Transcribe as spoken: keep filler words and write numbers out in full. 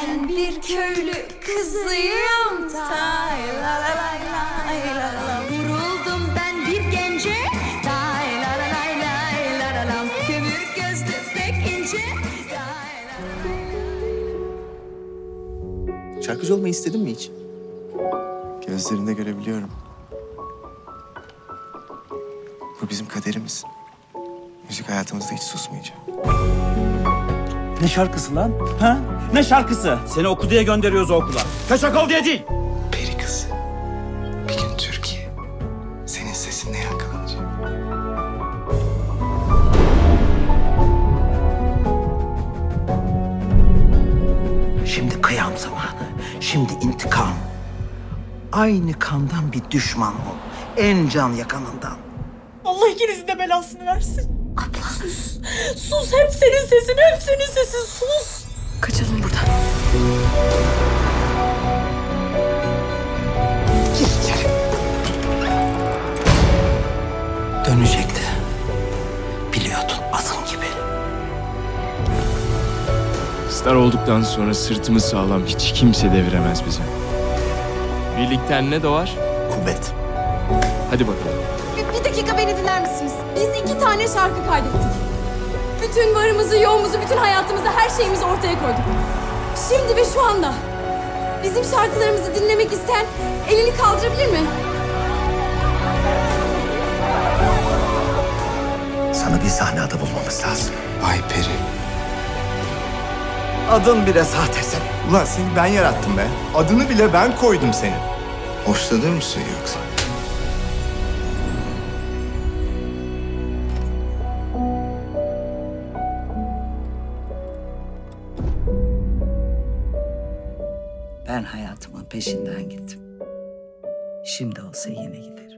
Ben bir köylü kızıyım. Tay la la la la la. Vuruldum ben bir gence. Tay la la la la la. Kömür gözlü pek ince. Şarkıcı olmayı istedin mi hiç? Gözlerinde görebiliyorum. Bu bizim kaderimiz. Müzik hayatımızda hiç susmayacak. Ne şarkısı lan? Ha? Ne şarkısı? Seni oku diye gönderiyoruz o okula. Kaçak ol diye değil. Peri kız, bir gün Türkiye senin sesinle yakalanacak. Şimdi kıyam zamanı, şimdi intikam. Aynı kandan bir düşman ol, en can yakanından. Allah ikinizin de belasını versin. Abla sus. Sus, hep senin sesin, hep senin sesin, sus. Kaçalım buradan. Gir içeri. Dönecekti. Biliyordun atın gibi. Star olduktan sonra sırtımız sağlam, hiç kimse deviremez bize. Birlikten ne doğar? Kuvvet. Hadi bakalım. Bir, bir dakika beni dinler misiniz? Biz iki tane şarkı kaydettik. Bütün varımızı, yoğumuzu, bütün hayatımızı, her şeyimizi ortaya koyduk. Şimdi ve şu anda bizim şarkılarımızı dinlemek isteyen elini kaldırabilir mi? Sana bir sahne adı bulmamız lazım. Ayperi. Adın bile sahtesin. Ulan seni ben yarattım be. Adını bile ben koydum senin. Hoşlanır mısın yoksa? Ben hayatımın peşinden gittim. Şimdi olsa yine giderim.